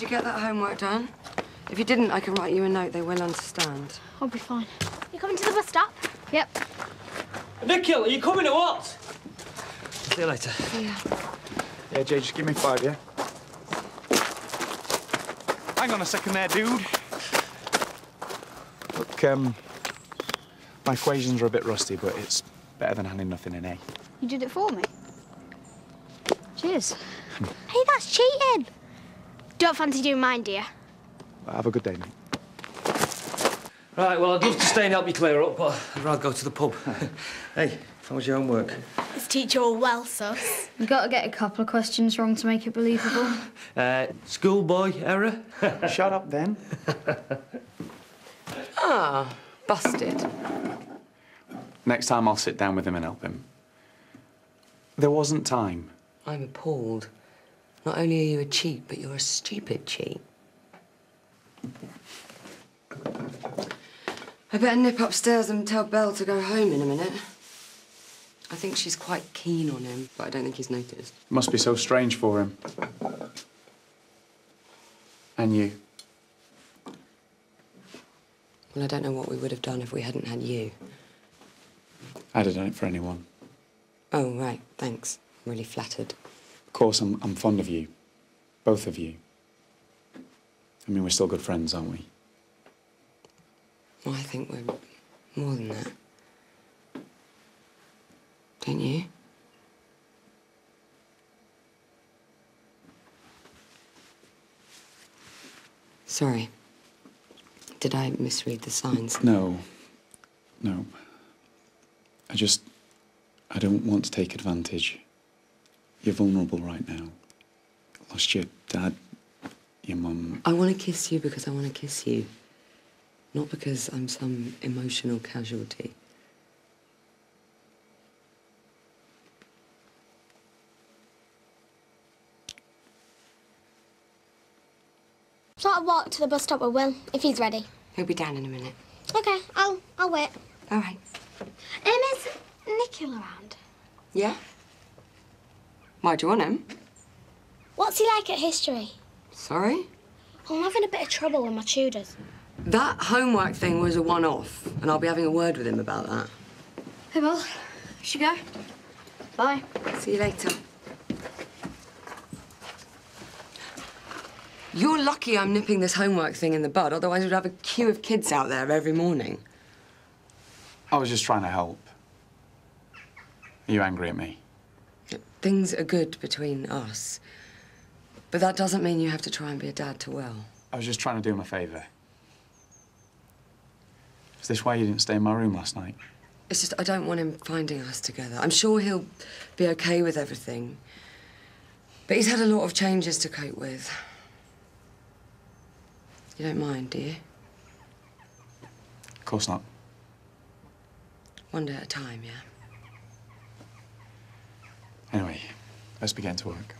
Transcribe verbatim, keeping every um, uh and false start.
Did you get that homework done? If you didn't, I can write you a note. They will understand. I'll be fine. You coming to the bus stop? Yep. Nikhil, are you coming or what? See you later. Yeah. Yeah, Jay, just give me five, yeah? Hang on a second there, dude. Look, um, my equations are a bit rusty, but it's better than handing nothing in, eh? You did it for me? Cheers. Hey, that's cheating. Don't fancy doing mine, dear. Well, have a good day, mate. Right, well, I'd love to stay and help you clear up, but I'd rather go to the pub. Hey, how was your homework? This teacher all well, sus. You got to get a couple of questions wrong to make it believable. Uh, schoolboy error? Shut up, then. Ah, busted. Next time I'll sit down with him and help him. There wasn't time. I'm appalled. Not only are you a cheat, but you're a stupid cheat. I better nip upstairs and tell Belle to go home in a minute. I think she's quite keen on him, but I don't think he's noticed. Must be so strange for him. And you? Well, I don't know what we would have done if we hadn't had you. I'd have done it for anyone. Oh, right, thanks. I'm really flattered. Of course, I'm, I'm fond of you. Both of you. I mean, we're still good friends, aren't we? Well, I think we're more than that. Don't you? Sorry. Did I misread the signs? No. No. I just... I don't want to take advantage. You're vulnerable right now. Lost your dad, your mum. I want to kiss you because I want to kiss you. Not because I'm some emotional casualty. So I'll walk to the bus stop with Will, if he's ready. He'll be down in a minute. OK, I'll, I'll wait. All right. Um, is Nikhil around? Yeah. Why do you want him? What's he like at history? Sorry? I'm having a bit of trouble with my tutors. That homework thing was a one-off, and I'll be having a word with him about that. Hey, Will. Should we go? Bye. See you later. You're lucky I'm nipping this homework thing in the bud, otherwise we'd have a queue of kids out there every morning. I was just trying to help. Are you angry at me? Things are good between us, but that doesn't mean you have to try and be a dad to Will. I was just trying to do him a favour. Is this why you didn't stay in my room last night? It's just I don't want him finding us together. I'm sure he'll be OK with everything, but he's had a lot of changes to cope with. You don't mind, do you? Of course not. One day at a time, yeah? Anyway, let's begin to work.